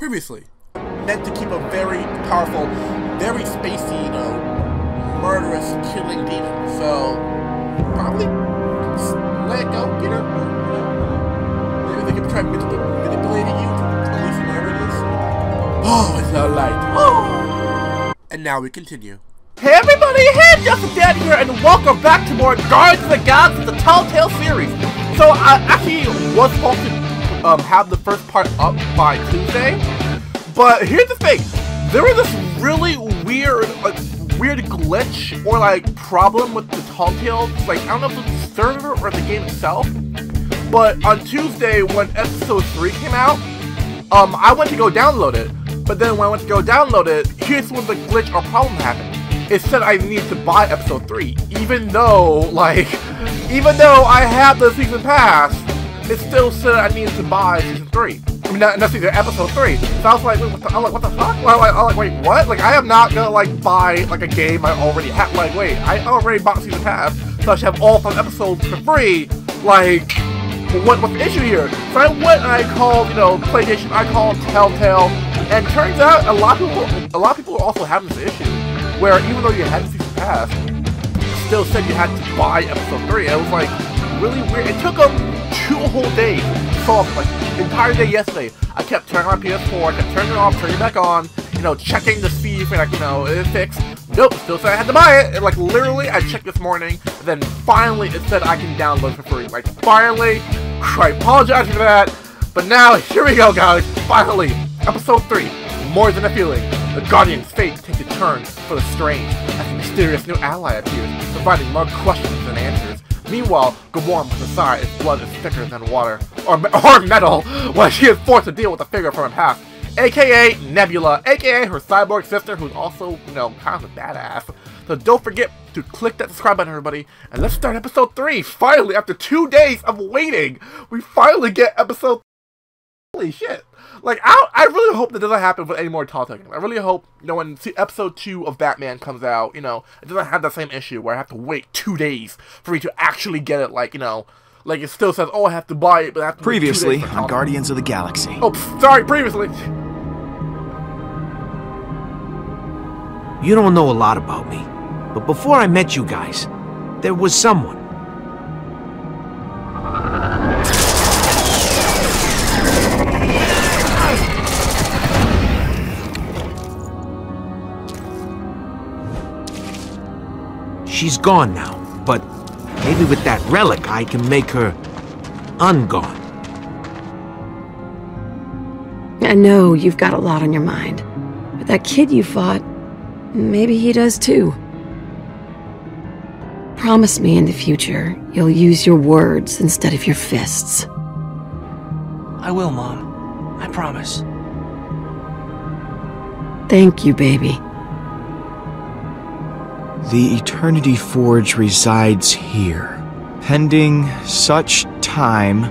previously. Meant to keep a very powerful, very spacey, you know, murderous killing demon. So, probably let it go, get her. Maybe they can try manipulating you to the police and whatever it is. Oh, it's a light. Oh! And now we continue. Hey everybody, hey, Justin Dan here, and welcome back to more Guardians of the Galaxy, the Telltale series. So, I actually was supposed to have the first part up by Tuesday, but here's the thing, there was this really weird, like, glitch or, like, problem with the Telltale, like, I don't know if it was the server or the game itself, but on Tuesday, when episode 3 came out, I went to go download it, but then when I went to go download it, here's when the glitch or problem happened. It said I need to buy episode 3, even though, like, even though I have the season pass, it still said I needed to buy season 3. I mean, not season, episode 3. So I was like, wait, what the, I'm like, what the fuck? I'm like, wait, what? Like, I am not gonna, like, buy, like, a game I already have. Like, wait, I already bought season pass, so I should have all 5 episodes for free. Like, what's the issue here? So I went and I called, you know, PlayStation, I called Telltale, and turns out a lot of people are also having this issue, where even though you had season pass, it still said you had to buy episode 3. It was like really weird. It took them 2 whole days to solve it, like the entire day yesterday. I kept turning on my PS4, I kept turning it off, turning it back on, you know, checking to see if, like, you know, it fixed. Nope, still said I had to buy it. And, like, literally, I checked this morning, and then finally it said I can download for free. Like, finally, I apologize for that. But now, here we go, guys. Finally, episode 3, More Than a Feeling. The Guardian's fate takes a turn for the strange as a mysterious new ally appears, providing more questions than answers. Meanwhile, Gamora must decide if blood is thicker than water, or metal, while she is forced to deal with a figure from her past, aka Nebula, aka her cyborg sister, who's also, you know, kind of a badass. So don't forget to click that subscribe button, everybody, and let's start episode 3! Finally, after 2 days of waiting, we finally get episode 3. Holy shit! Like, I really hope that doesn't happen with any more Telltale games. I really hope, you know, when episode 2 of Batman comes out, you know, it doesn't have that same issue where I have to wait 2 days for me to actually get it. Like, you know, like, it still says, oh, I have to buy it, but I have to previously on Guardians of the Galaxy. Oh, sorry, previously. You don't know a lot about me, but before I met you guys, there was someone. She's gone now, but maybe with that relic I can make her ungone. I know you've got a lot on your mind, but that kid you fought, maybe he does too. Promise me in the future you'll use your words instead of your fists. I will, Mom. I promise. Thank you, baby. The Eternity Forge resides here, pending such time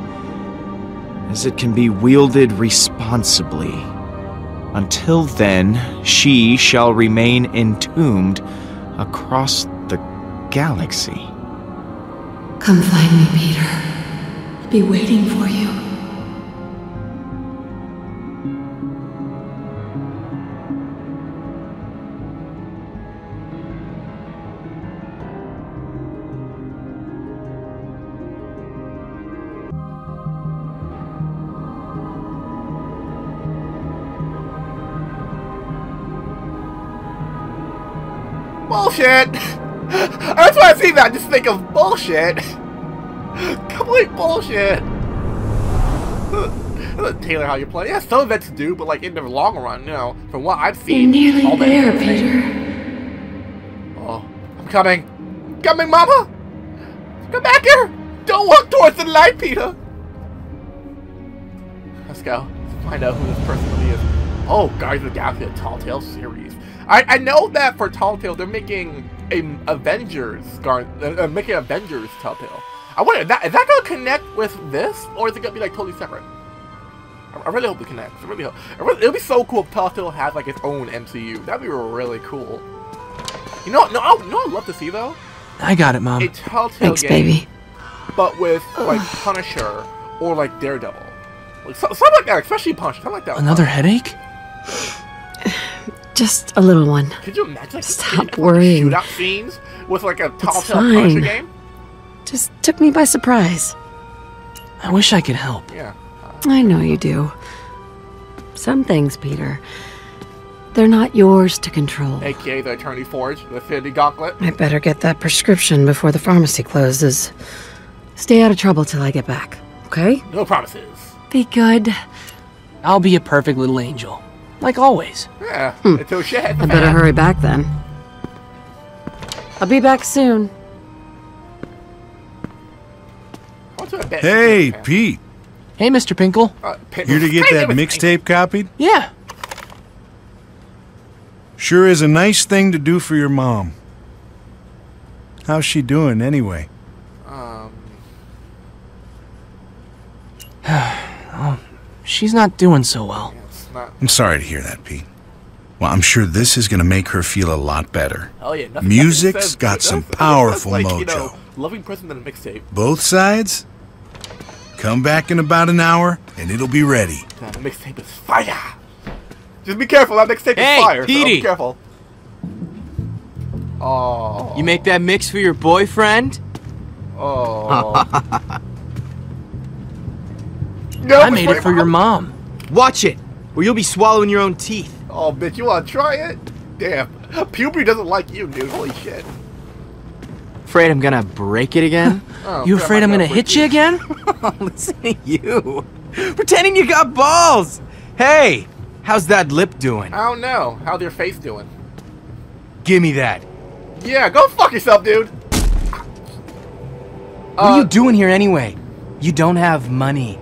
as it can be wielded responsibly. Until then, she shall remain entombed across the galaxy. Come find me, Peter. I'll be waiting for you. Bullshit! That's why I see that, I just think of bullshit. Complete bullshit. Taylor, how you play? Yeah, some of that's due, but like in the long run, you know, from what I've seen, you're nearly all there, Peter. Oh, I'm coming. I'm coming, Mama! Come back here! Don't walk towards the light, Peter! Let's go. Let's find out who this person really is. Oh, Guardians of the Galaxy, the Telltale series. I know that for Telltale, they're making an Avengers Telltale. I wonder, is that gonna connect with this, or is it gonna be like totally separate? I really hope it connects. I really hope. It'll be so cool if Telltale had like its own MCU. That'd be really cool. You know, I'd love to see though. I got it, Mom. A Telltale game, baby. But with like Punisher or like Daredevil. Like, something like that, especially Punisher. Something like that. Another headache? Just a little one. Could you imagine? Like, stop worrying. Shootout scenes with like a Telltale Punisher game? Just took me by surprise. I wish I could help. Yeah. I know you do. Some things, Peter, they're not yours to control. AKA the Eternity Forge, the Infinity Gauntlet. I better get that prescription before the pharmacy closes. Stay out of trouble till I get back, okay? No promises. Be good. I'll be a perfect little angel, like always. Yeah, until shit. I better hurry back then. I'll be back soon. Hey, Pete. Hey, Mr. Pinkle. Here to get that mixtape copied? Yeah. Sure is a nice thing to do for your mom. How's she doing, anyway? She's not doing so well. I'm sorry to hear that, Pete. Well, I'm sure this is going to make her feel a lot better. Oh, yeah. Music's got some powerful mojo. You know, loving present and a mixtape. Both sides? Come back in about an hour, and it'll be ready. That mixtape is fire! Just be careful, that mixtape is fire, Petey. So be careful. Oh. You make that mix for your boyfriend? Oh. No, I made it for your mom. Watch it, or you'll be swallowing your own teeth. Oh, bitch, you wanna try it? Damn, puberty doesn't like you, dude, holy shit. Afraid I'm gonna break it again? Oh, you afraid I'm gonna hit you again? Listen to you. Pretending you got balls! Hey, how's that lip doing? I don't know. How's your face doing? Gimme that. Yeah, go fuck yourself, dude! What are you doing here anyway? You don't have money.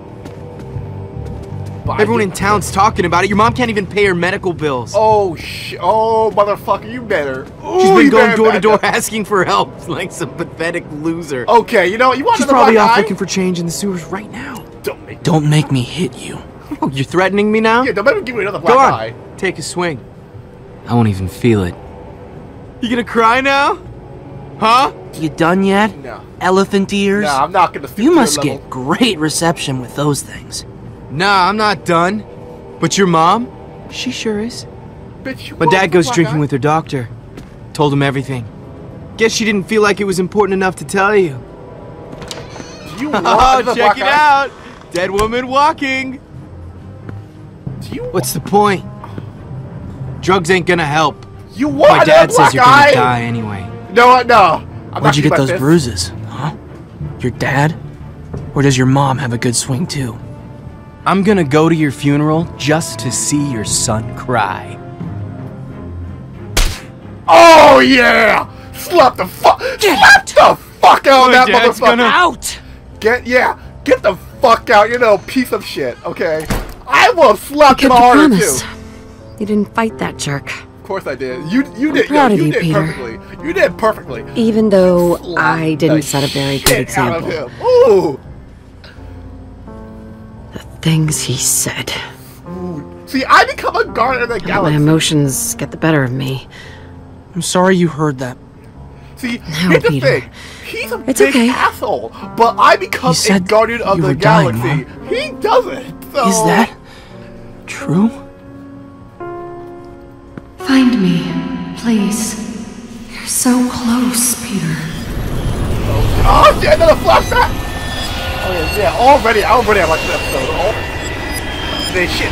Everyone in town's talking about it. Your mom can't even pay her medical bills. Oh, oh, motherfucker, you better. Ooh, she's been going door to door asking for help like some pathetic loser. Okay, you know, you want to know. She's probably off looking for change in the sewers right now. Don't make me hit you. Oh, you're threatening me now? Yeah, don't make me give you another black eye. Go on, take a swing. I won't even feel it. You gonna cry now? Huh? You done yet? No. Elephant ears? No, I'm not gonna. You must get great reception with those things. Nah, I'm not done. But your mom? She sure is. Bitch, my dad goes drinking with her doctor. Told him everything. Guess she didn't feel like it was important enough to tell you. Oh, check it out! Dead woman walking! What's the point? Drugs ain't gonna help. You want my dad says you're gonna die anyway. No, no. Where'd you get those bruises? Huh? Your dad? Or does your mom have a good swing too? I'm gonna go to your funeral just to see your son cry. Oh yeah! Slap the fuck! Slap the fuck out of that motherfucker! Get the fuck out! You know, piece of shit. Okay, I will slap him harder too. You didn't fight that jerk. Of course I did. You did perfectly. Even though I didn't set a very good example. Ooh. Things he said. Ooh. See, I become a guardian of the galaxy. My emotions get the better of me. I'm sorry you heard that. See, here's the thing. He's a big asshole, but I become a guardian of the galaxy. Dying, he doesn't. So. Is that true? Find me, please. You're so close, Peter. Oh, shit, another flashback! Yeah, already I like this episode. She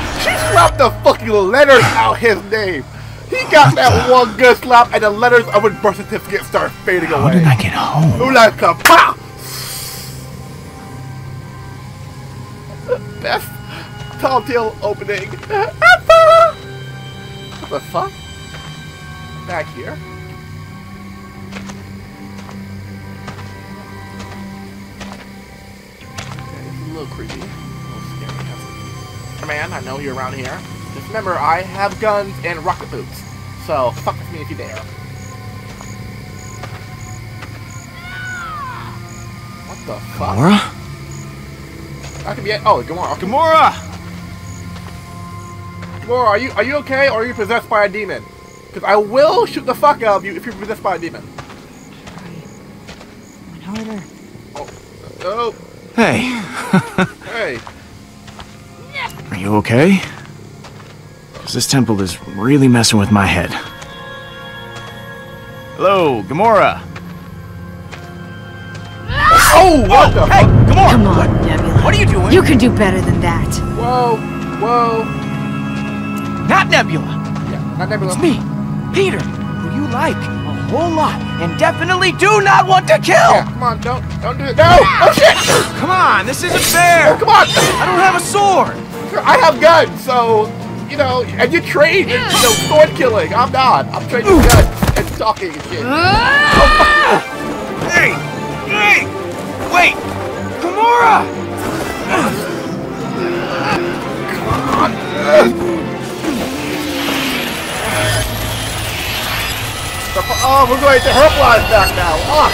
slapped the fucking letters out his name. He got that one good slap, and the letters of his birth certificate start fading away. How did I get home? Who likes to pop? Best Telltale opening ever. What the fuck? Back here. A little creepy, a little scary. Man, I know you're around here. Just remember, I have guns and rocket boots, so fuck with me if you dare. What the fuck? Gamora? That could be it. Oh, Gamora. Gamora! Gamora, are you okay, or are you possessed by a demon? Because I will shoot the fuck out of you if you're possessed by a demon. Oh. Hey. Hey. Are you okay? Because this temple is really messing with my head. Hello, Gamora! Oh, whoa! Whoa. Hey, Gamora! Come on, Nebula. What are you doing? You can do better than that. Whoa, whoa. Not Nebula! Yeah, not Nebula. It's me, Peter, who you like a whole lot, and definitely do not want to kill! Yeah, come on, don't do it. No! Oh, shit! Come on, this isn't fair! Oh, come on! I don't have a sword! I have guns, so, you know, and you trained in sword killing. I'm not. I'm trained in guns and talking and shit. Hey! Hey! Wait! Gamora! Come on! Oh, we're going to her flies back now. Oh,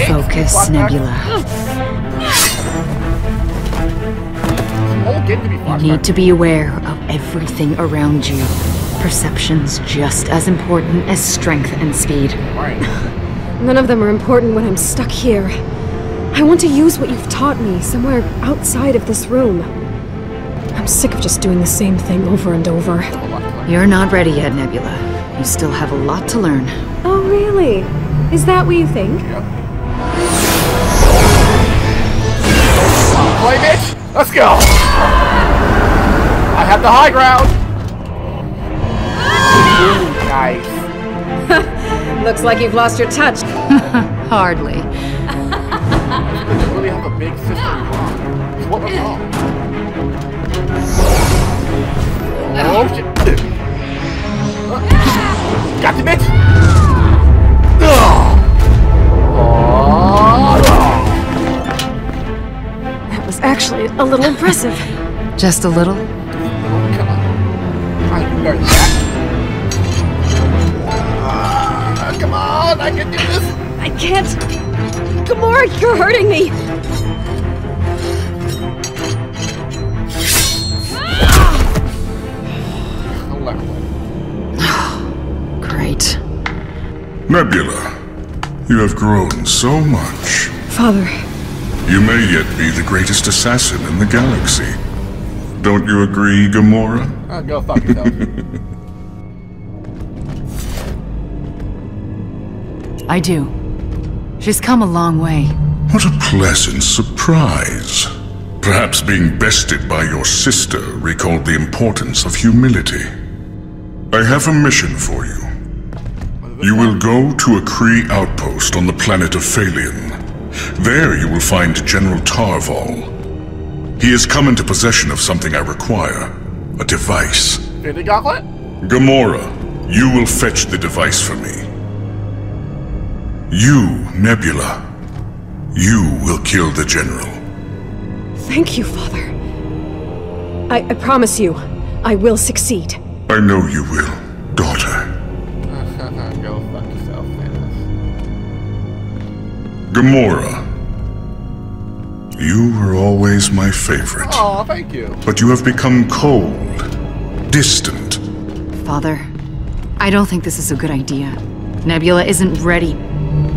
come on! Focus, Nebula. You need to be aware of everything around you. Perception's just as important as strength and speed. Right. None of them are important when I'm stuck here. I want to use what you've taught me somewhere outside of this room. I'm sick of just doing the same thing over and over. You're not ready yet, Nebula. You still have a lot to learn. Oh, really? Is that what you think? Play, bitch! Let's go! I have the high ground! Nice. Looks like you've lost your touch. Hardly. You really have a big sister. What was wrong? Oh, shit. Got you, bitch! That was actually a little impressive. Just a little? Oh, come on. I heard that. Come on, I can do this! I can't! Gamora, you're hurting me! Great. Nebula, you have grown so much. Father. You may yet be the greatest assassin in the galaxy. Don't you agree, Gamora? Go fuck yourself. I do. She's come a long way. What a pleasant surprise. Perhaps being bested by your sister recalled the importance of humility. I have a mission for you. You will go to a Kree outpost on the planet of Phalion. There you will find General Tarval. He has come into possession of something I require. A device. Infinity Gauntlet? Gamora, you will fetch the device for me. You, Nebula. You will kill the General. Thank you, Father. I promise you, I will succeed. I know you will, daughter. Go fuck yourself, Thanos. Gamora. You were always my favorite. Aw, thank you. But you have become cold, distant. Father, I don't think this is a good idea. Nebula isn't ready.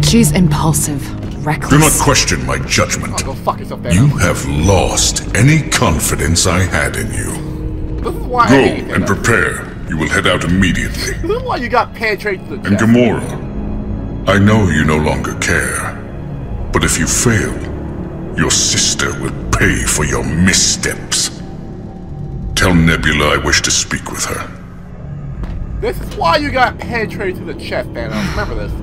She's impulsive, reckless. Do not question my judgment. Oh, go fuck yourself, Thanos. You have lost any confidence I had in you. This is why Go and prepare. You will head out immediately. This is why you got penetrated to the chest. And Gamora, I know you no longer care. But if you fail, your sister will pay for your missteps. Tell Nebula I wish to speak with her. This is why you got penetrated to the chest, Thanos. Remember this.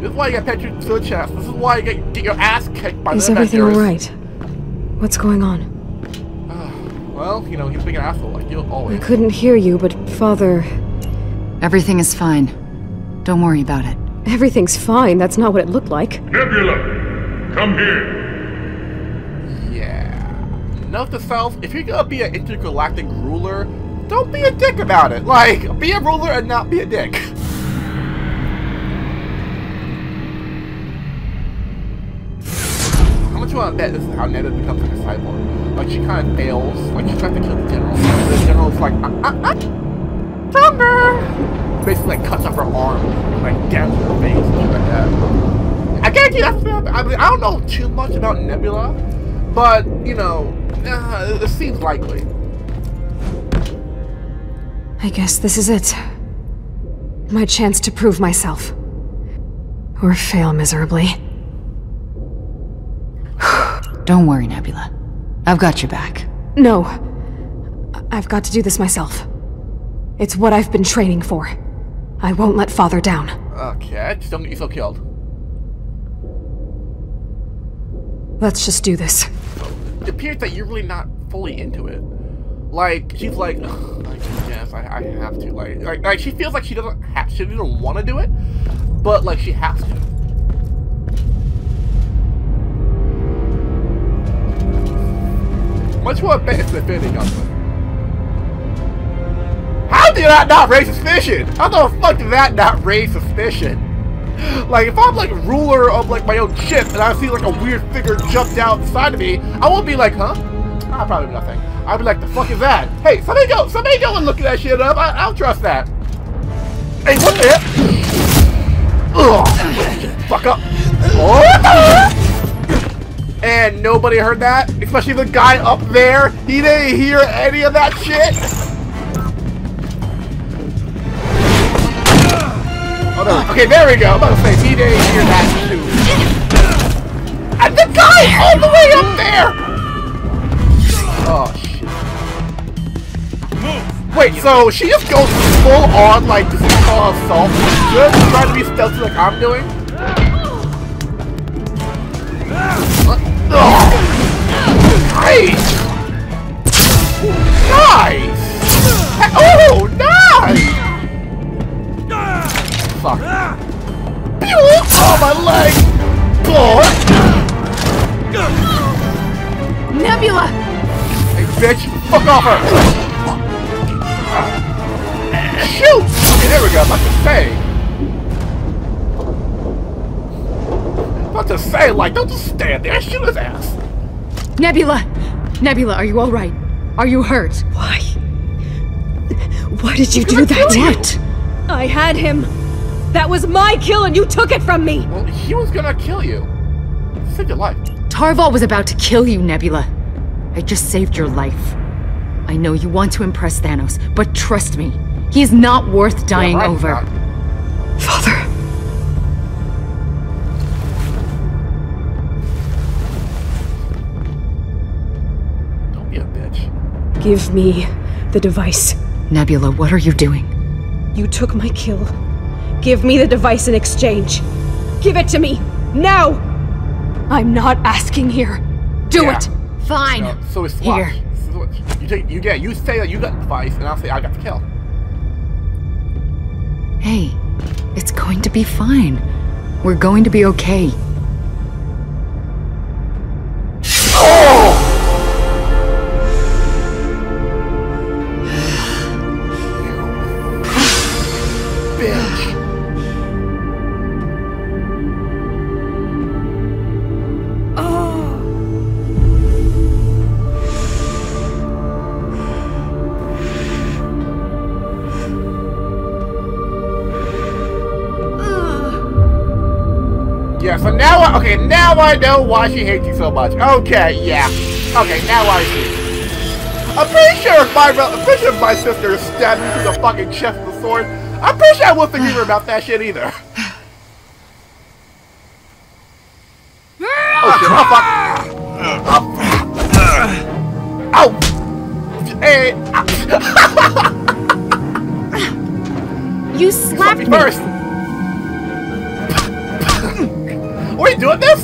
This is why you get penetrated to the chest. This is why you get your ass kicked by the Avengers. Is everything alright? What's going on? Well, you know, he's being an asshole like you always. I couldn't hear you, but Father... Everything is fine. Don't worry about it. Everything's fine. That's not what it looked like. Nebula! Come here! Yeah... Note to self, if you're gonna be an intergalactic ruler, don't be a dick about it. Like, be a ruler and not be a dick. I want to bet this is how Nebula becomes like a cyborg. Like, she kind of fails. Like, she tries to kill the General. And the General's like, Thunder! Basically, like, cuts off her arm and, like, dams her face and shit like that. I can't get that. I mean, I don't know too much about Nebula. But, you know, it seems likely. I guess this is it. My chance to prove myself. Or fail miserably. Don't worry, Nebula. I've got your back. No. I've got to do this myself. It's what I've been training for. I won't let Father down. Okay, just don't get yourself killed. Let's just do this. It appears that you're really not fully into it. Like, she's like, yes, I have to. Like she feels like she doesn't want to do it, but like she has to. Much more advanced than Infinity Gauntlet. How did that not raise suspicion? How the fuck did that not raise suspicion? Like, if I'm like ruler of like my own ship and I see like a weird figure jump down inside of me, I won't be like, huh? Nah, probably nothing. I'd be like, the fuck is that? Hey, somebody go and look at that shit up. I don't trust that. Hey, what the hell? Ugh, fuck up. Oh. And nobody heard that, especially the guy up there. He didn't hear any of that shit. Oh, no. Okay, there we go. I'm about to say, he didn't hear that too. And the guy all the way up there. Oh shit. Move. Wait, so she just goes full on like just full assault, just trying to be stealthy like I'm doing. Nice. Nice. Oh, nice. Fuck. Oh, my leg. Oh. Nebula. Bitch, fuck off her! Shoot! Okay, there we go, I'm about to say. Like, don't just stand there, shoot his ass. Nebula! Nebula, are you alright? Are you hurt? Why? Why did you do that? What? I had him. That was my kill and you took it from me! Well, he was gonna kill you. Save your life. Tarval was about to kill you, Nebula. I just saved your life. I know you want to impress Thanos, but trust me, he is not worth dying over. Father. Don't be a bitch. Give me the device. Nebula, what are you doing? You took my kill. Give me the device in exchange. Give it to me, now! I'm not asking here. Do it! Fine. No, so it's swatch. You say that you got the device, and I'll say I got the kill. Hey, it's going to be fine. We're going to be okay. I know why she hates you so much. Okay, yeah. Okay, now I see. I'm pretty sure my sister stabbed me through the fucking chest with a sword. I'm pretty sure I wouldn't forgive her about that shit either. Oh, fuck. Ow. Hey. You slapped me first. Are we doing this?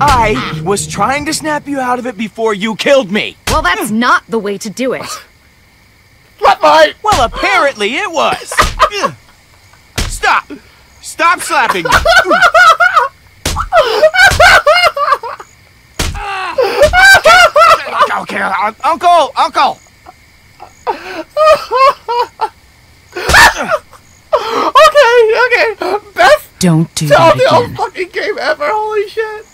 I was trying to snap you out of it before you killed me. Well, that's not the way to do it. What, mate? Well, apparently it was. Stop! Stop slapping me! Okay, Uncle! Okay. Best. Don't do that again. The whole fucking game ever, holy shit.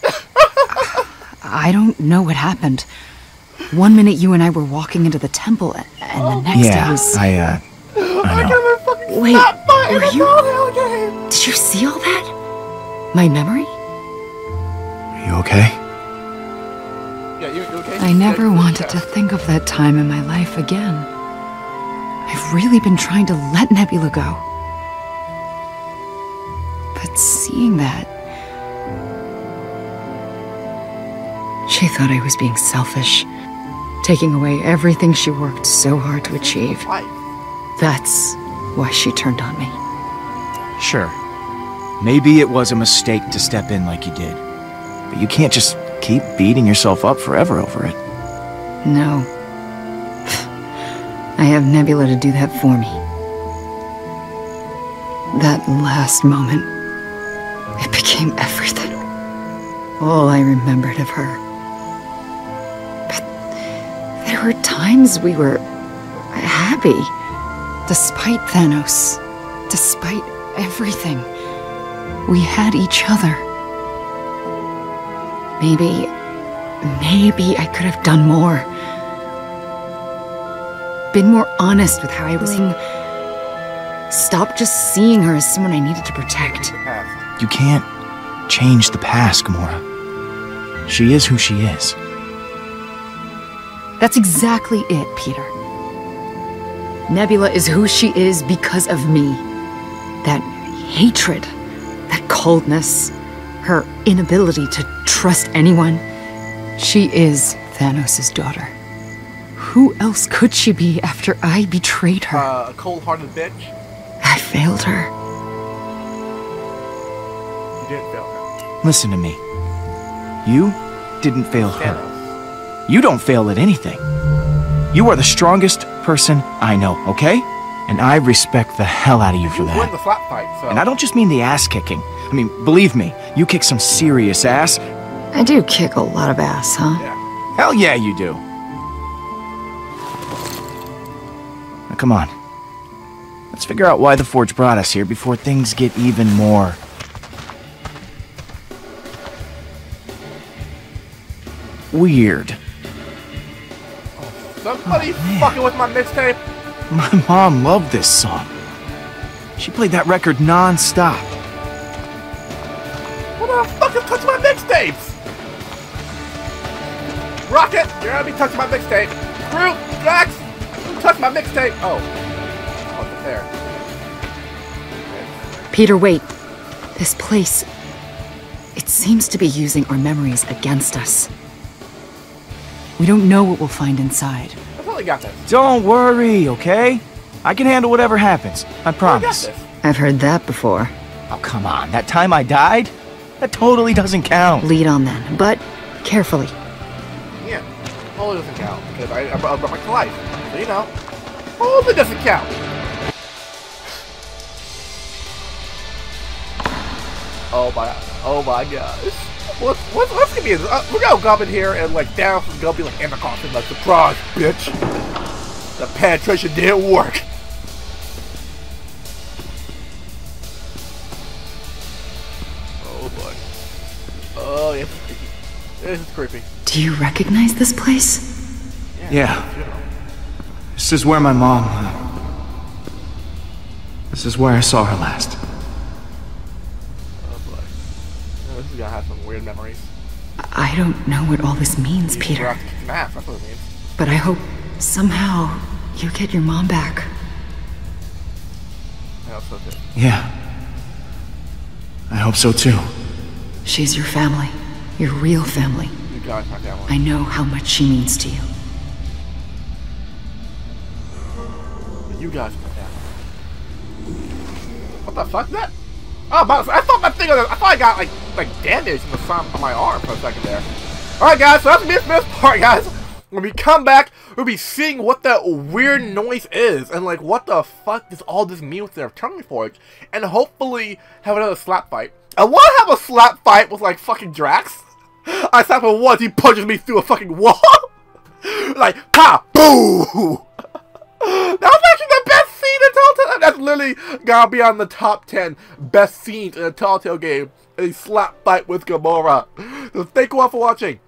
I don't know what happened. One minute you and I were walking into the temple, and the next I was... I never fucking stopped by in the whole game. Did you see all that? My memory? Are you okay? I never wanted to think of that time in my life again. I've really been trying to let Nebula go. But seeing that... She thought I was being selfish, taking away everything she worked so hard to achieve. That's why she turned on me. Sure. Maybe it was a mistake to step in like you did. But you can't just keep beating yourself up forever over it. No. I have Nebula to do that for me. That last moment, it became everything. All I remembered of her. But there were times we were happy, despite Thanos, despite everything. We had each other. Maybe I could have done more. Been more honest with how I was feeling. Stopped just seeing her as someone I needed to protect. You can't change the past, Gamora. She is who she is. That's exactly it, Peter. Nebula is who she is because of me. That hatred, that coldness, her inability to trust anyone. She is Thanos' daughter. Who else could she be after I betrayed her? A cold-hearted bitch. I failed her. You didn't fail her. Listen to me. You didn't fail her. You don't fail at anything. You are the strongest person I know, okay? And I respect the hell out of you for that. You win the slap fight, so. And I don't just mean the ass kicking. I mean, believe me, you kick some serious ass. I do kick a lot of ass, huh? Yeah. Hell yeah, you do. Now, come on. Let's figure out why the Forge brought us here before things get even more... weird. Somebody fucking with my mixtape? My mom loved this song. She played that record non-stop. What the fuck is touching my mixtapes? Rocket, you're gonna be touching my mixtape. Groot, Drax, you touched my mixtape. Oh. Oh, there. Peter, wait. This place... it seems to be using our memories against us. We don't know what we'll find inside. I totally got this. Don't worry, okay? I can handle whatever happens. I promise. I got this. I've heard that before. Oh, come on. That time I died? That totally doesn't count. Lead on then, but carefully. Yeah, totally doesn't count, because I brought my life. So, you know, totally doesn't count. Oh my gosh. What's gonna be this? Look how Goblin here and like down from Goblin like in the coffin, like surprise, bitch. The penetration didn't work. This is creepy. Do you recognize this place? Yeah. This is where my mom... this is where I saw her last. Oh boy. Oh, this is gonna have some weird memories. I don't know what all this means, Peter. That's what it means. But I hope somehow you get your mom back. I hope so too. Yeah. I hope so too. She's your family. Your real family. You guys have that one. I know how much she means to you. You guys have that one. What the fuck is that? Oh, I thought my thing was, I thought I got like damage in the front of my arm for a second there. Alright guys, so that's me for this part, guys. When we come back, we'll be seeing what that weird noise is and like what the fuck does all this mean with their Eternity Forge, and hopefully have another slap fight. I wanna have a slap fight with like fucking Drax. I slap him once, he punches me through a fucking wall. Like, ha! Boo! That was actually the best scene in Telltale. That's literally gonna be on the top 10 best scenes in a Telltale game. A slap fight with Gamora. So thank you all for watching.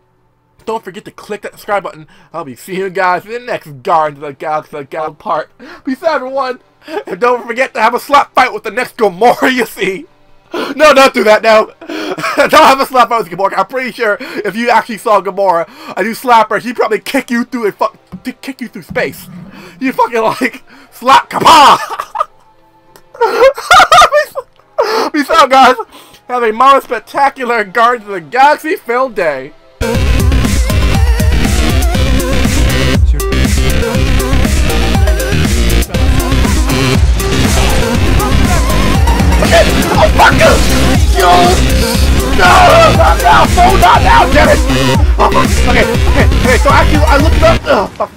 Don't forget to click that subscribe button. I'll be seeing you guys in the next Guardians of the Galaxy part. Peace out, everyone. And don't forget to have a slap fight with the next Gamora you see. No, don't do that now. That was a slap out with Gamora. I'm pretty sure if you actually saw Gamora and you slap her, she'd probably kick you through a kick you through space. You fucking like slap kapah. Peace out, guys. Have a most spectacular Guardians of the Galaxy filled day. Oh fuck you! Yo! No! Not now! No, not now! Damn it! Oh fuck! Okay, so actually I looked it up.